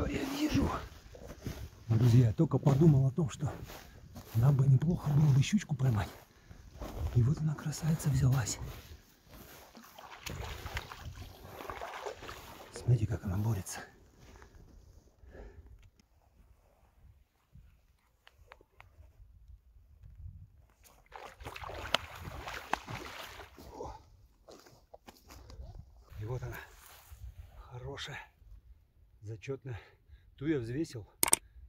что я вижу. Друзья, я только подумал о том, что нам бы неплохо было бы щучку поймать. И вот она, красавица, взялась. Смотрите, как она борется. И вот она, хорошая, зачетная. Ту я взвесил,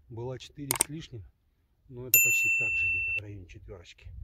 была 4 с лишним, но это почти так же, где-то в районе 4.